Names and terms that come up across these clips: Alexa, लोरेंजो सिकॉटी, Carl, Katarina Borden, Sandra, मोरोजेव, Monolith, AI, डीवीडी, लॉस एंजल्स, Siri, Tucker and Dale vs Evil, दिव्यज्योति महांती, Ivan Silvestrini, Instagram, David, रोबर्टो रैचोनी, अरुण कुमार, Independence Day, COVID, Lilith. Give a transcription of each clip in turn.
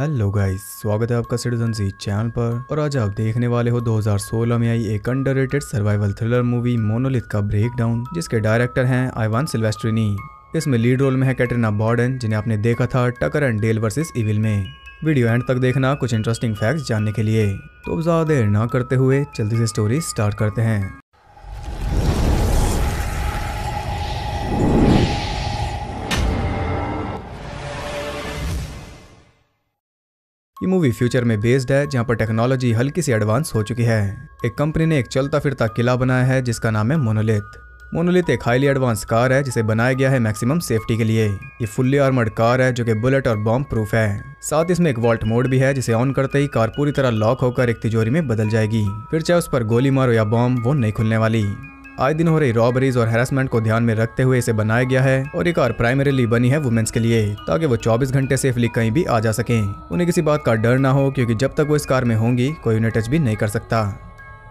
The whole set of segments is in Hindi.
हेलो गाइस, स्वागत है आपका सिटीजन जी चैनल पर। और आज आप देखने वाले हो 2016 में आई एक underrated survival thriller movie Monolith का ब्रेकडाउन, जिसके डायरेक्टर हैं आइवान सिल्वेस्ट्रिनी। इसमें लीड रोल में है कैटरीना बॉर्डन, जिन्हें आपने देखा था Tucker and Dale versus Evil में। वीडियो एंड तक देखना कुछ इंटरेस्टिंग फैक्ट्स जानने के लिए। तो अब ज़्यादा देर ना करते हुए जल्दी से स्टोरी स्टार्ट करते हैं। ये मूवी फ्यूचर में बेस्ड है, जहाँ पर टेक्नोलॉजी हल्की सी एडवांस हो चुकी है। एक कंपनी ने एक चलता फिरता किला बनाया है जिसका नाम है मोनोलिथ। मोनोलिथ एक हाईली एडवांस कार है जिसे बनाया गया है मैक्सिमम सेफ्टी के लिए। ये फुल्ली आर्मर्ड कार है जो कि बुलेट और बॉम्ब प्रूफ है। साथ इसमें एक वॉल्ट मोड भी है जिसे ऑन करते ही कार पूरी तरह लॉक होकर एक तिजोरी में बदल जाएगी, फिर चाहे उस पर गोली मारो या बॉम्ब, वो नहीं खुलने वाली। आए दिन हो रही रॉबरीज और हैरेसमेंट को ध्यान में रखते हुए इसे बनाया गया है, और ये कार प्राइमरीली बनी है वुमेन्स के लिए, ताकि वो 24 घंटे सेफली कहीं भी आ जा सकें। उन्हें किसी बात का डर ना हो, क्योंकि जब तक वो इस कार में होंगी कोई उन्हें टच भी नहीं कर सकता।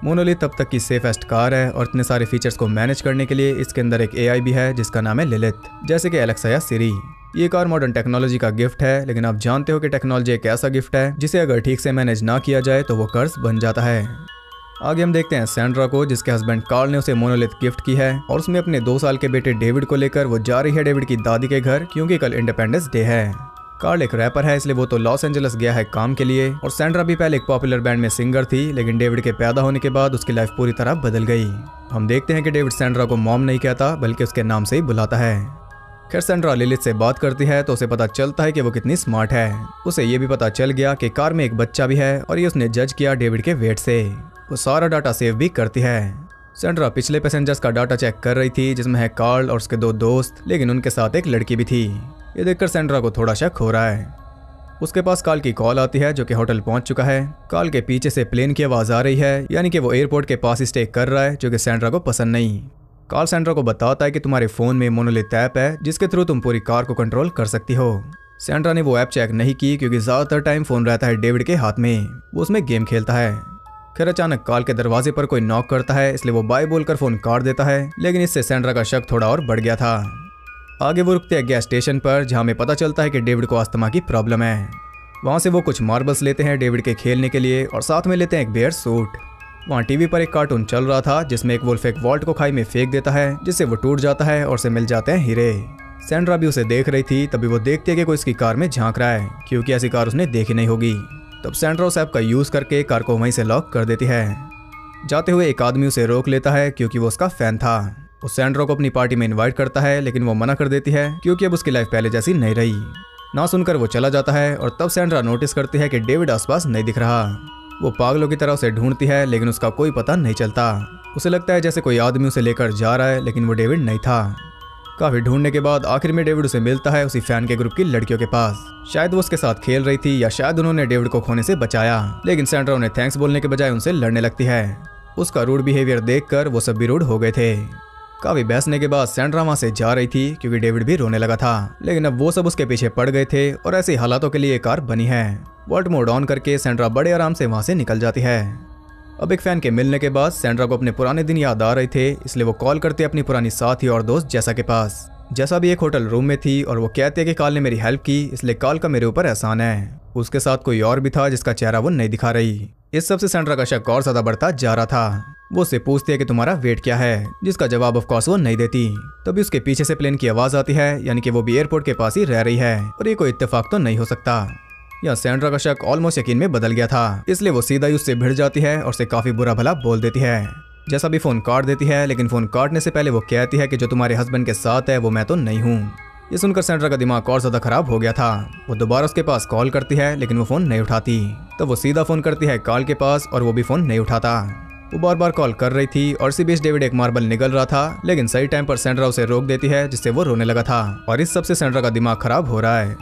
मोनोलिथ तब तक की सेफेस्ट कार है, और इतने सारे फीचर्स को मैनेज करने के लिए इसके अंदर एक AI भी है जिसका नाम है लिलिथ, जैसे कि एलेक्सा या सिरी। ये कार मॉडर्न टेक्नोलॉजी का गिफ्ट है, लेकिन आप जानते हो कि टेक्नोलॉजी एक ऐसा गिफ्ट है जिसे अगर ठीक से मैनेज ना किया जाए तो वो कर्ज बन जाता है। आगे हम देखते हैं सैंड्रा को, जिसके हस्बैंड कार्ल ने उसे मोनोलिथ गिफ्ट की है, और उसमें अपने 2 साल के बेटे डेविड को लेकर वो जा रही है डेविड की दादी के घर, क्योंकि कल इंडिपेंडेंस डे है। कार्ल एक रैपर है, इसलिए वो तो लॉस एंजल्स गया है काम के लिए, और सैंड्रा भी पहले एक पॉपुलर बैंड में सिंगर थी, लेकिन डेविड के पैदा होने के बाद उसकी लाइफ पूरी तरह बदल गई। हम देखते हैं कि डेविड सैंड्रा को मॉम नहीं कहता, बल्कि उसके नाम से ही बुलाता है। खैर, सैंड्रा लिलिथ से बात करती है तो उसे पता चलता है कि वो कितनी स्मार्ट है। उसे ये भी पता चल गया कि कार में एक बच्चा भी है, और ये उसने जज किया डेविड के वेट से। वो सारा डाटा सेव भी करती है। सैंड्रा पिछले पैसेंजर्स का डाटा चेक कर रही थी, जिसमें है कार्ल और उसके 2 दोस्त, लेकिन उनके साथ एक लड़की भी थी। ये देखकर सैंड्रा को थोड़ा शक हो रहा है। उसके पास कार्ल की कॉल आती है जो कि होटल पहुंच चुका है। कार्ल के पीछे से प्लेन की आवाज़ आ रही है, यानी कि वो एयरपोर्ट के पास स्टे कर रहा है, जो कि सैंड्रा को पसंद नहीं। कार्ल सैंड्रा को बताता है कि तुम्हारे फ़ोन में मोनोलिथ ऐप है जिसके थ्रू तुम पूरी कार को कंट्रोल कर सकती हो। सैंड्रा ने वो ऐप चेक नहीं की, क्योंकि ज़्यादातर टाइम फ़ोन रहता है डेविड के हाथ में, वो उसमें गेम खेलता है। खैर, अचानक कार्ल के दरवाजे पर कोई नॉक करता है, इसलिए वो बाय बोलकर फोन काट देता है, लेकिन इससे सैंड्रा का शक थोड़ा और बढ़ गया था। आगे वो रुकते हैं गैस स्टेशन पर, जहां में पता चलता है कि डेविड को अस्थमा की प्रॉब्लम है। वहां से वो कुछ मार्बल्स लेते हैं डेविड के खेलने के लिए, और साथ में लेते हैं एक बेयर सूट। वहाँ टीवी पर एक कार्टून चल रहा था जिसमें एक वुल्फ एक वॉल्ट को खाई में फेंक देता है, जिससे वो टूट जाता है और उसे मिल जाते हैं हीरे। सैंड्रा भी उसे देख रही थी, तभी वो देखती है कि कोई इसकी कार में झाँक रहा है, क्योंकि ऐसी कार उसने देखी नहीं होगी। तब सैंड्रा उस ऐप का यूज़ करके कार को वहीं से लॉक कर देती है। जाते हुए एक आदमी उसे रोक लेता है, क्योंकि वो उसका फ़ैन था। उस सैंड्रा को अपनी पार्टी में इनवाइट करता है, लेकिन वो मना कर देती है, क्योंकि अब उसकी लाइफ पहले जैसी नहीं रही। ना सुनकर वो चला जाता है, और तब सैंड्रा नोटिस करती है कि डेविड आसपास नहीं दिख रहा। वो पागलों की तरह उसे ढूंढती है, लेकिन उसका कोई पता नहीं चलता। उसे लगता है जैसे कोई आदमी उसे लेकर जा रहा है, लेकिन वो डेविड नहीं था। काफ़ी ढूंढने के बाद आखिर में डेविड उसे मिलता है उसी फैन के ग्रुप की लड़कियों के पास। शायद वो उसके साथ खेल रही थी, या शायद उन्होंने डेविड को खोने से बचाया, लेकिन सैंड्रा उन्हें थैंक्स बोलने के बजाय उनसे लड़ने लगती है। उसका रूड बिहेवियर देखकर वो सब भी रूड हो गए थे। काफ़ी बहसने के बाद सैंड्रा वहाँ से जा रही थी, क्योंकि डेविड भी रोने लगा था, लेकिन अब वो सब उसके पीछे पड़ गए थे, और ऐसे हालातों के लिए कार बनी है। वॉल्ट मोड ऑन करके सैंड्रा बड़े आराम से वहाँ से निकल जाती है। अब एक फैन के मिलने के बाद सैंड्रा को अपने पुराने दिन याद आ रहे थे, इसलिए वो कॉल करते अपनी पुरानी साथी और दोस्त जैसा के पास। जैसा भी एक होटल रूम में थी, और वो कहते हैं कि कार्ल ने मेरी हेल्प की, इसलिए कार्ल का मेरे ऊपर एहसान है। उसके साथ कोई और भी था जिसका चेहरा वो नहीं दिखा रही। इस सबसे सैंड्रा का शक और ज़्यादा बढ़ता जा रहा था। वो उससे पूछती है कि तुम्हारा वेट क्या है, जिसका जवाब ऑफकोर्स वो नहीं देती। तभी उसके पीछे से प्लेन की आवाज़ आती है, यानी कि वो भी एयरपोर्ट के पास ही रह रही है, और ये कोई इत्तेफाक तो नहीं हो सकता। यहाँ सैंड्रा का शक ऑलमोस्ट यकीन में बदल गया था, इसलिए वो सीधा ही उससे भिड़ जाती है और उसे काफ़ी बुरा भला बोल देती है। जैसा भी फ़ोन काट देती है, लेकिन फ़ोन काटने से पहले वो कहती है कि जो तुम्हारे हस्बैंड के साथ है वो मैं तो नहीं हूँ। ये सुनकर सैंड्रा का दिमाग और ज़्यादा ख़राब हो गया था। वो दोबारा उसके पास कॉल करती है, लेकिन वो फ़ोन नहीं उठाती। तब वो सीधा फ़ोन करती है कार्ल के पास, और वो भी फ़ोन नहीं उठाता। वो बार बार कॉल कर रही थी, और इसी बीच डेविड एक मार्बल निगल रहा था, लेकिन सही टाइम पर सैंड्रा उसे रोक देती है, जिससे वो रोने लगा था, और इस सबसे सैंड्रा का दिमाग ख़राब हो रहा है।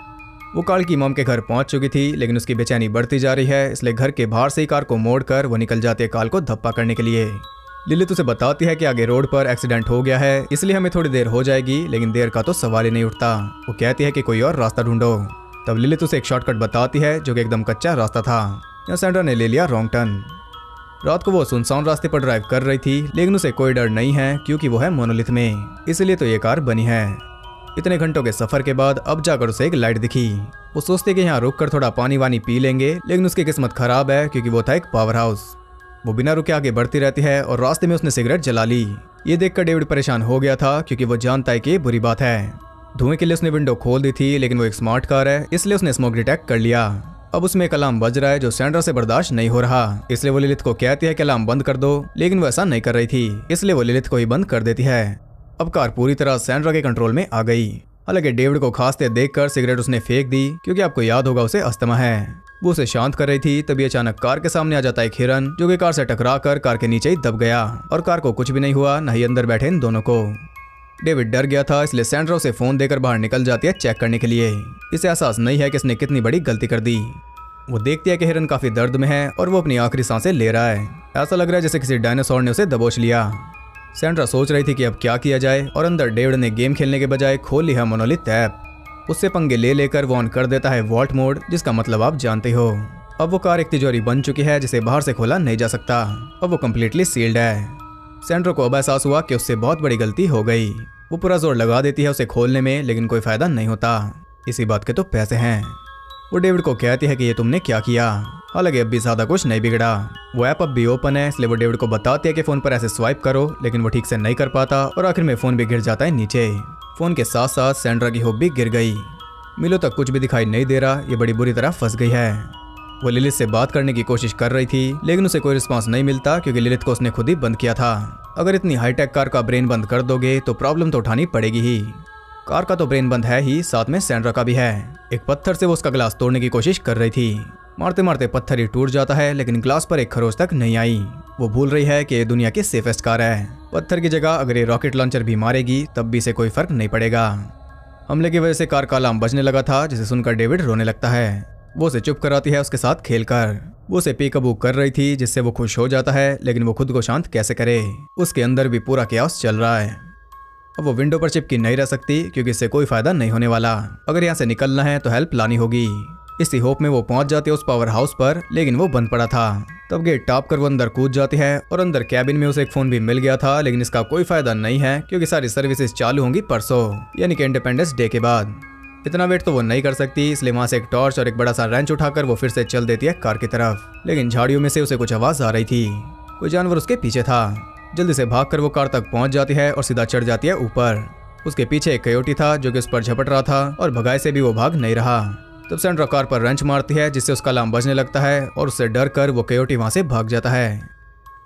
वो कार्ल की मॉम के घर पहुंच चुकी थी, लेकिन उसकी बेचैनी बढ़ती जा रही है, इसलिए घर के बाहर से ही कार को मोड़कर वो निकल जाती है कार्ल को धप्पा करने के लिए। लिलिथ उसे बताती है कि आगे रोड पर एक्सीडेंट हो गया है, इसलिए हमें थोड़ी देर हो जाएगी, लेकिन देर का तो सवाल ही नहीं उठता। वो कहती है कि कोई और रास्ता ढूंढो। तब लिलिथ उसे एक शॉर्टकट बताती है जो कि एकदम कच्चा रास्ता था। यहाँ सैंड्रा ने ले लिया रॉन्ग टर्न। रात को वो सुनसान रास्ते पर ड्राइव कर रही थी, लेकिन उसे कोई डर नहीं है, क्योंकि वो है मोनोलिथ में, इसलिए तो ये कार बनी है। इतने घंटों के सफर के बाद अब जाकर उसे एक लाइट दिखी। वो सोचते कि यहाँ रुककर थोड़ा पानी वानी पी लेंगे, लेकिन उसकी किस्मत खराब है क्योंकि वो था एक पावर हाउस। वो बिना रुके आगे बढ़ती रहती है और रास्ते में उसने सिगरेट जला ली। ये देखकर डेविड परेशान हो गया था क्योंकि वो जानता है कि ये बुरी बात है। धुएं के लिए उसने विंडो खोल दी थी, लेकिन वो एक स्मार्ट कार है इसलिए उसने स्मोक डिटेक्ट कर लिया। अब उसमें एक अलार्म बज रहा है जो सैंड्रा से बर्दाश्त नहीं हो रहा, इसलिए वो लिलिथ को कहती है कि अलार्म बंद कर दो, लेकिन वो ऐसा नहीं कर रही थी इसलिए वो लिलिथ को ही बंद कर देती है। अब कार पूरी तरह सैंड्रा के कंट्रोल में आ गई। हालांकि डेविड को खांसते देखकर सिगरेट उसने फेंक दी क्योंकि आपको याद होगा उसे अस्थमा है। वो उसे शांत कर रही थी तभी अचानक कार के सामने आ जाता है एक हिरन, जो कि कार से टकराकर कार के नीचे ही दब गया और कार को कुछ भी नहीं हुआ, न ही अंदर बैठे इन दोनों को। डेविड डर गया था इसलिए सैंड्रा उसे फोन देकर बाहर निकल जाती है चेक करने के लिए। इसे एहसास नहीं है कि इसने कितनी बड़ी गलती कर दी। वो देखती है कि हिरन काफी दर्द में है और वो अपनी आखिरी सांसें ले रहा है। ऐसा लग रहा है जैसे किसी डायनासोर ने उसे दबोच लिया। सैंड्रा सोच रही थी कि अब क्या किया जाए, और अंदर डेविड ने गेम खेलने के बजाय खोल लिया मोनोलिथ ऐप। उससे पंगे ले लेकर वो ऑन कर देता है वॉल्ट मोड, जिसका मतलब आप जानते हो। अब वो कार एक तिजोरी बन चुकी है जिसे बाहर से खोला नहीं जा सकता। अब वो कम्प्लीटली सील्ड है। सैंड्रा को अब एहसास हुआ कि उससे बहुत बड़ी गलती हो गई। वो पूरा जोर लगा देती है उसे खोलने में, लेकिन कोई फायदा नहीं होता। इसी बात के तो पैसे हैं। वो डेविड को कहती है कि ये तुमने क्या किया। हालांकि अब भी ज़्यादा कुछ नहीं बिगड़ा। वो ऐप अब भी ओपन है, इसलिए वो डेविड को बताती है कि फ़ोन पर ऐसे स्वाइप करो, लेकिन वो ठीक से नहीं कर पाता और आखिर में फ़ोन भी गिर जाता है नीचे। फ़ोन के साथ साथ सैंड्रा की होप भी गिर गई। मिलो तक कुछ भी दिखाई नहीं दे रहा, ये बड़ी बुरी तरह फंस गई है। वो लिलिथ से बात करने की कोशिश कर रही थी, लेकिन उसे कोई रिस्पांस नहीं मिलता क्योंकि लिलिथ को उसने खुद ही बंद किया था। अगर इतनी हाईटेक कार का ब्रेन बंद कर दोगे तो प्रॉब्लम तो उठानी पड़ेगी ही। कार का तो ब्रेन बंद है ही, साथ में सैंड्रा का भी है। एक पत्थर से वो उसका ग्लास तोड़ने की कोशिश कर रही थी। मारते मारते पत्थर ही टूट जाता है, लेकिन ग्लास पर एक खरोंच तक नहीं आई। वो भूल रही है कि ये दुनिया की सेफेस्ट कार है। पत्थर की जगह अगर ये रॉकेट लॉन्चर भी मारेगी तब भी इसे कोई फर्क नहीं पड़ेगा। हमले की वजह से कार का अलार्म बजने लगा था, जिसे सुनकर डेविड रोने लगता है। वो उसे चुप कराती है उसके साथ खेलकर। वो उसे पिकअप कर रही थी जिससे वो खुश हो जाता है, लेकिन वो खुद को शांत कैसे करे। उसके अंदर भी पूरा कैओस चल रहा है। अब वो विंडो पर चिपकी नहीं रह सकती क्योंकि इससे कोई फायदा नहीं होने वाला। अगर यहाँ से निकलना है तो हेल्प लानी होगी। इसी होप में वो पहुंच जाती है उस पावर हाउस पर, लेकिन वो बंद पड़ा था। तब गेट टॉप कर वो अंदर कूद जाती है और अंदर कैबिन में उसे एक फोन भी मिल गया था, लेकिन इसका कोई फायदा नहीं है क्योंकि सारी सर्विसेज चालू होंगी परसों, यानी कि इंडिपेंडेंस डे के बाद। इतना वेट तो वो नहीं कर सकती, इसलिए वहां से एक टॉर्च और एक बड़ा सा रेंच उठाकर वो फिर से चल देती है कार की तरफ। लेकिन झाड़ियों में से उसे कुछ आवाज आ रही थी। कोई जानवर उसके पीछे था। जल्दी से भागकर वो कार तक पहुंच जाती है और सीधा चढ़ जाती है ऊपर। उसके पीछे एक कयोटी था जो कि उस पर झपट रहा था और भगाए से भी वो भाग नहीं रहा। तब सैंड्रा कार पर रंच मारती है जिससे उसका अलार्म बजने लगता है और उससे डर कर वो कयोटी वहां से भाग जाता है।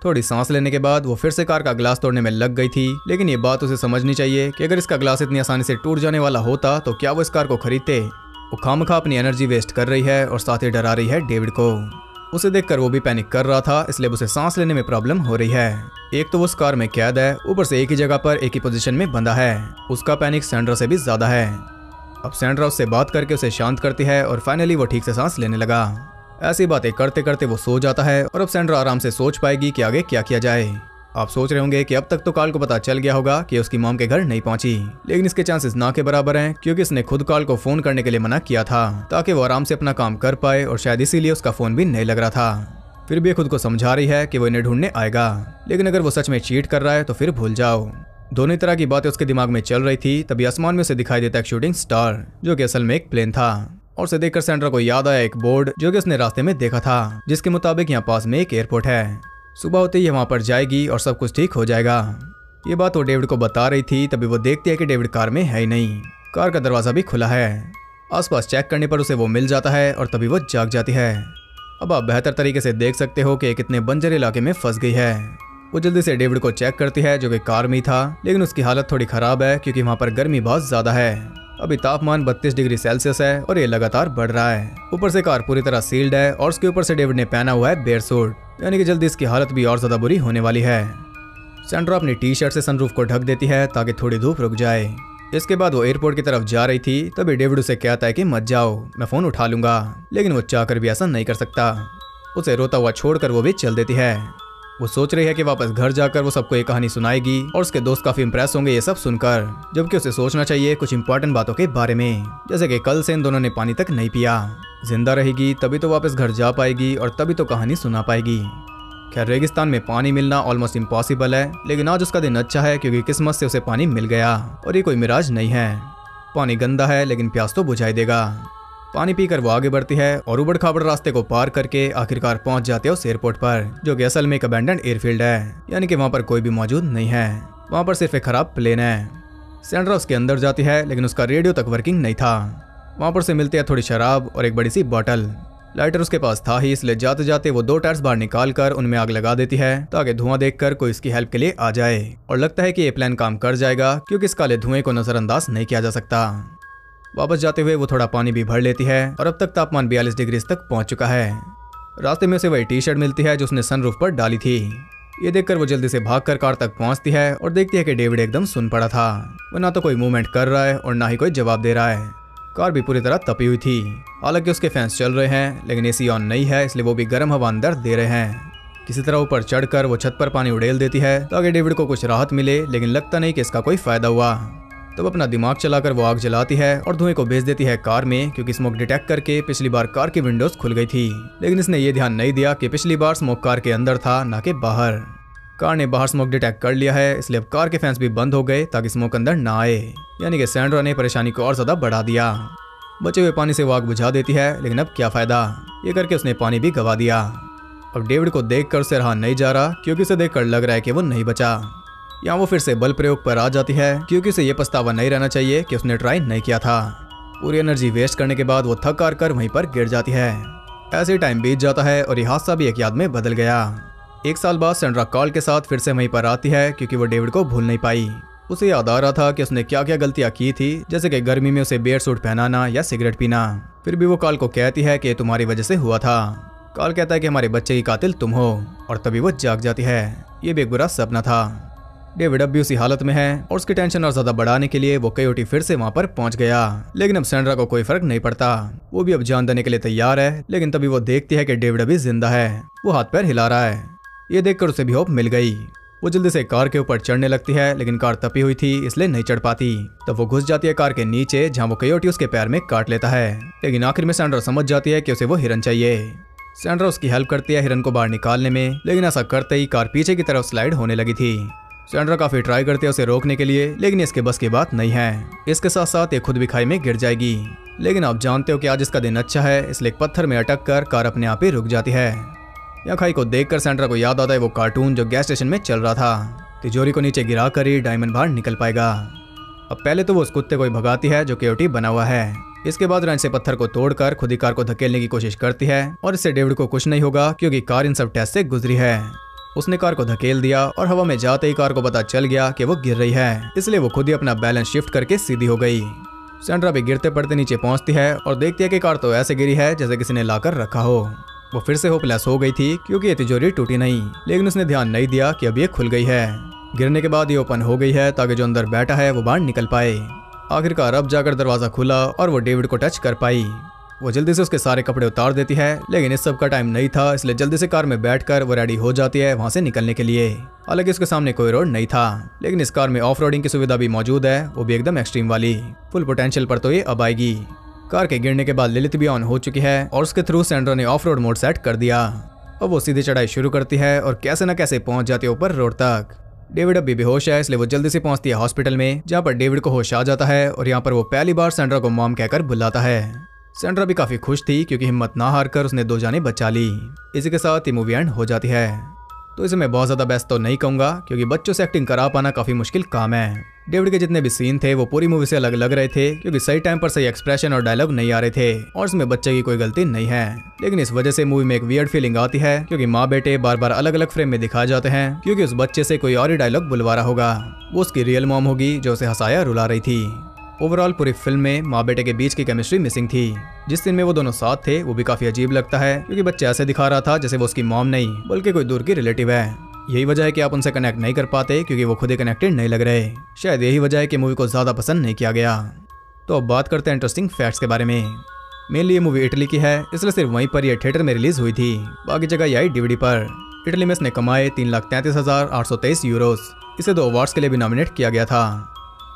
थोड़ी सांस लेने के बाद वो फिर से कार का ग्लास तोड़ने में लग गई थी, लेकिन ये बात उसे समझनी चाहिए कि अगर इसका ग्लास इतनी आसानी से टूट जाने वाला होता तो क्या वो इस कार को खरीदते। वो खामखा अपनी एनर्जी वेस्ट कर रही है और साथ ही डरा रही है डेविड को। उसे देखकर वो भी पैनिक कर रहा था, इसलिए उसे सांस लेने में प्रॉब्लम हो रही है। एक तो वो उस कार में कैद है, ऊपर से एक ही जगह पर एक ही पोजीशन में बंधा है। उसका पैनिक सैंड्रा से भी ज्यादा है। अब सैंड्रा उससे बात करके उसे शांत करती है और फाइनली वो ठीक से सांस लेने लगा। ऐसी बातें करते करते वो सो जाता है और अब सैंड्रा आराम से सोच पाएगी कि आगे क्या किया जाए। आप सोच रहे होंगे कि अब तक तो कार्ल को पता चल गया होगा कि उसकी मॉम के घर नहीं पहुंची, लेकिन इसके चांसेस ना के बराबर हैं क्योंकि इसने खुद कार्ल को फोन करने के लिए मना किया था ताकि वो आराम से अपना काम कर पाए, और शायद इसीलिए उसका फोन भी नहीं लग रहा था। फिर भी खुद को समझा रही है कि वो इन्हें ढूंढने आएगा, लेकिन अगर वो सच में चीट कर रहा है तो फिर भूल जाओ। दोनों तरह की बातें उसके दिमाग में चल रही थी, तभी आसमान में उसे दिखाई देता एक शूटिंग स्टार जो कि असल में एक प्लेन था, और उसे देखकर सैंड्रा को याद आया एक बोर्ड जो कि उसने रास्ते में देखा था, जिसके मुताबिक यहाँ पास में एक एयरपोर्ट है। सुबह होते ही वहाँ पर जाएगी और सब कुछ ठीक हो जाएगा। ये बात वो डेविड को बता रही थी, तभी वो देखती है कि डेविड कार में है ही नहीं। कार का दरवाजा भी खुला है। आसपास चेक करने पर उसे वो मिल जाता है और तभी वो जाग जाती है। अब आप बेहतर तरीके से देख सकते हो कि कितने बंजर इलाके में फंस गई है। वो जल्दी से डेविड को चेक करती है जो कि कार में ही था, लेकिन उसकी हालत थोड़ी खराब है क्योंकि वहाँ पर गर्मी बहुत ज़्यादा है। अभी तापमान 32 डिग्री सेल्सियस है और ये लगातार बढ़ रहा है। ऊपर से कार पूरी तरह सील्ड है और उसके ऊपर से डेविड ने पहना हुआ है बेयर सूट, यानी कि जल्दी इसकी हालत भी और ज़्यादा बुरी होने वाली है। सैंड्रा अपनी टी शर्ट से सनरूफ को ढक देती है ताकि थोड़ी धूप रुक जाए। इसके बाद वो एयरपोर्ट की तरफ जा रही थी, तभी डेविड उसे कहता है कि मत जाओ, मैं फ़ोन उठा लूँगा, लेकिन वो चाहकर भी ऐसा नहीं कर सकता। उसे रोता हुआ छोड़कर वो भी चल देती है। वो सोच रही है कि वापस घर जाकर वो सबको ये कहानी सुनाएगी और उसके दोस्त काफी इंप्रेस होंगे ये सब सुनकर, जबकि उसे सोचना चाहिए कुछ इंपॉर्टेंट बातों के बारे में, जैसे कि कल से इन दोनों ने पानी तक नहीं पिया। जिंदा रहेगी तभी तो वापस घर जा पाएगी और तभी तो कहानी सुना पाएगी। खैर, रेगिस्तान में पानी मिलना ऑलमोस्ट इम्पॉसिबल है, लेकिन आज उसका दिन अच्छा है क्योंकि किस्मत से उसे पानी मिल गया और ये कोई मिराज नहीं है। पानी गंदा है लेकिन प्यास तो बुझाई देगा। पानी पीकर वो आगे बढ़ती है और उबड़ खाबड़ रास्ते को पार करके आखिरकार पहुंच जाते हैं उस एयरपोर्ट पर, जो कि असल में एक अबैंडन्ड एयरफील्ड है, यानी कि वहां पर कोई भी मौजूद नहीं है, वहां पर सिर्फ एक खराब प्लेन है। सैंड्रा उसके अंदर जाती है लेकिन उसका रेडियो तक वर्किंग नहीं था। वहां पर से मिलती है थोड़ी शराब और एक बड़ी सी बॉटल। लाइटर उसके पास था ही, इसलिए जाते जाते वो दो टायर्स बाहर निकाल कर उनमें आग लगा देती है ताकि धुआं देखकर कोई इसकी हेल्प के लिए आ जाए, और लगता है कि ये प्लान काम कर जाएगा क्योंकि इस काले धुएं को नजरअंदाज नहीं किया जा सकता। वापस जाते हुए वो थोड़ा पानी भी भर लेती है और अब तक तापमान 42 डिग्री तक पहुंच चुका है। रास्ते में उसे वही टी शर्ट मिलती है जो उसने सनरूफ पर डाली थी। ये देखकर वो जल्दी से भागकर कार तक पहुंचती है और देखती है कि डेविड एकदम सुन पड़ा था। वो ना तो कोई मूवमेंट कर रहा है और ना ही कोई जवाब दे रहा है। कार भी पूरी तरह तपी हुई थी, हालांकि उसके फैंस चल रहे हैं लेकिन एसी ऑन नहीं है, इसलिए वो भी गर्म हवा अंदर दे रहे हैं। किसी तरह ऊपर चढ़कर वो छत पर पानी उड़ेल देती है ताकि डेविड को कुछ राहत मिले, लेकिन लगता नहीं कि इसका कोई फायदा हुआ। तब अपना दिमाग चलाकर वो आग जलाती है और धुएं को भेज देती है कार में, क्योंकि स्मोक डिटेक्ट करके पिछली बार कार की विंडोज खुल गई थी, लेकिन इसने ये ध्यान नहीं दिया कि पिछली बार स्मोक कार के अंदर था ना कि बाहर। कार ने बाहर स्मोक डिटेक्ट कर लिया है, इसलिए अब कार के फैंस भी बंद हो गए ताकि स्मोक अंदर ना आए, यानी कि सैंड्रा ने परेशानी को और ज्यादा बढ़ा दिया। बचे हुए पानी से वो आग बुझा देती है, लेकिन अब क्या फायदा, ये करके उसने पानी भी गवा दिया। अब डेविड को देखकर उसे रहा नहीं जा रहा, क्योंकि उसे देखकर लग रहा है कि वो नहीं बचा। यहाँ वो फिर से बल प्रयोग पर आ जाती है, क्योंकि उसे ये पछतावा नहीं रहना चाहिए कि उसने ट्राई नहीं किया था। पूरी एनर्जी वेस्ट करने के बाद वो थक हार कर वहीं पर गिर जाती है। ऐसे टाइम बीत जाता है और ये हादसा भी एक याद में बदल गया। एक साल बाद सैंड्रा कॉल के साथ फिर से वहीं पर आती है, क्योंकि वो डेविड को भूल नहीं पाई। उसे याद आ रहा था कि उसने क्या क्या गलतियाँ की थी, जैसे कि गर्मी में उसे बेयर सूट पहनाना या सिगरेट पीना। फिर भी वो कॉल को कहती है कि ये तुम्हारी वजह से हुआ था। कॉल कहता है कि हमारे बच्चे की कातिल तुम हो, और तभी वो जाग जाती है। ये भी एक बुरा सपना था। डेविड अब भी उसी हालत में है और उसकी टेंशन और ज्यादा बढ़ाने के लिए वो कयोटी फिर से वहां पर पहुंच गया, लेकिन अब सैंड्रा को कोई फर्क नहीं पड़ता। वो भी अब जान देने के लिए तैयार है, लेकिन तभी वो देखती है कि डेविड अभी जिंदा है। वो हाथ पैर हिला रहा है। ये देखकर उसे भी होप मिल गई। वो जल्दी से कार के ऊपर चढ़ने लगती है, लेकिन कार तपी हुई थी इसलिए नहीं चढ़ पाती। तब वो घुस जाती है कार के नीचे, जहाँ वो कयोटी उसके पैर में काट लेता है, लेकिन आखिर में सैंड्रा समझ जाती है कि उसे वो हिरन चाहिए। सैंड्रा उसकी हेल्प करती है हिरन को बाहर निकालने में, लेकिन ऐसा करते ही कार पीछे की तरफ स्लाइड होने लगी थी। सैंड्रा काफी ट्राई करते हैं उसे रोकने के लिए, लेकिन इसके बस की बात नहीं है। इसके साथ साथ ये खुद भी खाई में गिर जाएगी, लेकिन आप जानते हो कि आज इसका दिन अच्छा है, इसलिए पत्थर में अटक कर कार अपने आप ही रुक जाती है। यह खाई को देखकर सैंड्रा को याद आता है वो कार्टून जो गैस स्टेशन में चल रहा था, तिजोरी को नीचे गिरा कर ही डायमंड बाहर निकल पाएगा। अब पहले तो वो उस कुत्ते को भगाती है जो केयोटी बना हुआ है। इसके बाद रैन से पत्थर को तोड़कर खुद ही कार को धकेलने की कोशिश करती है, और इससे डेविड को कुछ नहीं होगा क्योंकि कार इन सब टेस्ट से गुजरी है। उसने कार को धकेल दिया और हवा में जाते ही कार को पता चल गया कि वो गिर रही है, इसलिए वो खुद ही अपना बैलेंस शिफ्ट करके सीधी हो गई। सैंड्रा भी गिरते पड़ते नीचे पहुंचती है और देखती है कि कार तो ऐसे गिरी है जैसे किसी ने लाकर रखा हो। वो फिर से होपलेस हो गई थी क्योंकि ये तिजोरी टूटी नहीं, लेकिन उसने ध्यान नहीं दिया कि अब ये खुल गई है। गिरने के बाद ये ओपन हो गई है ताकि जो अंदर बैठा है वो बाहर निकल पाए। आखिरकार अब जाकर दरवाजा खुला और वो डेविड को टच कर पाई। वो जल्दी से उसके सारे कपड़े उतार देती है, लेकिन इस सब का टाइम नहीं था, इसलिए जल्दी से कार में बैठकर वो रेडी हो जाती है वहां से निकलने के लिए। हालांकि उसके सामने कोई रोड नहीं था, लेकिन इस कार में ऑफ रोडिंग की सुविधा भी मौजूद है, वो भी एकदम एक्सट्रीम वाली। फुल पोटेंशियल पर तो ये अब आएगी। कार के गिरने के बाद लिलिथ भी ऑन हो चुकी है और उसके थ्रू सैंड्रा ने ऑफ रोड मोड सेट कर दिया। अब वो सीधी चढ़ाई शुरू करती है और कैसे न कैसे पहुंच जाती है ऊपर रोड तक। डेविड अब भी बेहोश है, इसलिए वो जल्दी से पहुंचती है हॉस्पिटल में, जहाँ पर डेविड को होश आ जाता है और यहाँ पर वो पहली बार सैंड्रा को मॉम कहकर बुलाता है। सैंड्रा भी काफी खुश थी क्योंकि हिम्मत ना हार कर उसने दो जानें बचा ली। इसी के साथ ये मूवी एंड हो जाती है। तो इसे मैं बहुत ज्यादा बेस्ट तो नहीं कहूंगा क्योंकि बच्चों से एक्टिंग करा पाना काफी मुश्किल काम है। डेविड के जितने भी सीन थे वो पूरी मूवी से अलग लग रहे थे, क्योंकि सही टाइम पर सही एक्सप्रेशन और डायलॉग नहीं आ रहे थे, और इसमें बच्चे की कोई गलती नहीं है, लेकिन इस वजह से मूवी में एक वियर्ड फीलिंग आती है क्योंकि माँ बेटे बार बार अलग अलग फ्रेम में दिखाए जाते हैं, क्योंकि उस बच्चे से कोई और ही डायलॉग बुलवा रहा होगा। वो उसकी रियल मॉम होगी जो उसे हंसाया रुला रही थी। ओवरऑल पूरी फिल्म में माँ बेटे के बीच की केमिस्ट्री मिसिंग थी। जिस दिन में वो दोनों साथ थे वो भी काफी अजीब लगता है, क्योंकि बच्चा ऐसे दिखा रहा था जैसे वो उसकी मॉम नहीं बल्कि कोई दूर की रिलेटिव है। यही वजह है कि आप उनसे कनेक्ट नहीं कर पाते, क्योंकि वो खुद ही कनेक्टेड नहीं लग रहे। शायद यही वजह है कि मूवी को ज्यादा पसंद नहीं किया गया। तो अब बात करते हैं इंटरेस्टिंग फैक्ट्स के बारे में। मेनली ये मूवी इटली की है, इसलिए सिर्फ वहीं पर यह थिएटर में रिलीज हुई थी, बाकी जगह यह आई डीवीडी पर। इटली में इसने कमाए 3,33,823 यूरोज। इसे 2 अवार्ड्स के लिए भी नॉमिनेट किया गया था।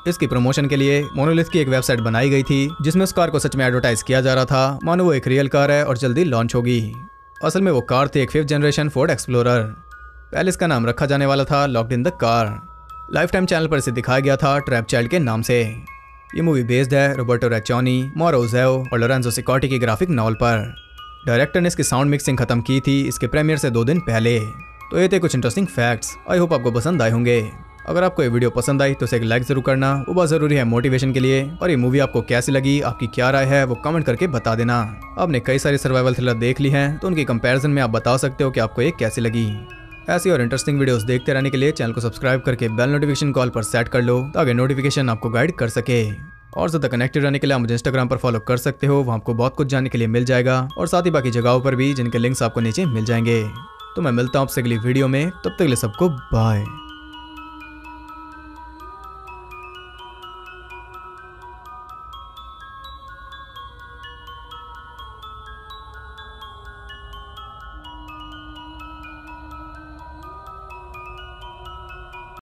इसकी प्रमोशन के लिए मोनोलिथ की एक वेबसाइट बनाई गई थी, जिसमें उस कार को सच में एडवर्टाइज किया जा रहा था मानो वो एक रियल कार है और जल्दी लॉन्च होगी। असल में वो कार थी एक 5th जनरेशन फोर्ड एक्सप्लोरर। पहले इसका नाम रखा जाने वाला था locked in the car. Lifetime channel पर इसे दिखाया गया था ट्रैप चाइल्ड के नाम से। ये मूवी बेस्ड है रोबर्टो रैचोनी, मोरोजेव और लोरेंजो सिकॉटी की ग्राफिक नॉवल पर। डायरेक्टर ने इसकी साउंड मिक्सिंग खत्म की थी इसके प्रीमियर से 2 दिन पहले। तो ये थे कुछ इंटरेस्टिंग फैक्ट्स, आई होप आपको पसंद आए होंगे। अगर आपको ये वीडियो पसंद आई तो इसे एक लाइक जरूर करना, वो बहुत जरूरी है मोटिवेशन के लिए। और ये मूवी आपको कैसी लगी, आपकी क्या राय है, वो कमेंट करके बता देना। आपने कई सारी सर्वाइवल थ्रिलर देख ली हैं, तो उनके कंपैरिजन में आप बता सकते हो कि आपको ये कैसी लगी। ऐसी और इंटरेस्टिंग वीडियोस देखते रहने के लिए चैनल को सब्सक्राइब करके बेल नोटिफिकेशन कॉल पर सेट कर लो, ताकि नोटिफिकेशन आपको गाइड कर सके। और ज्यादा कनेक्टेड रहने के लिए आप मुझे इंस्टाग्राम पर फॉलो कर सकते हो, वहाँ आपको बहुत कुछ जानने के लिए मिल जाएगा, और साथ ही बाकी जगहों पर भी जिनके लिंक्स आपको नीचे मिल जाएंगे। तो मैं मिलता हूँ आपसे अगली वीडियो में, तब तक के लिए सबको बाय।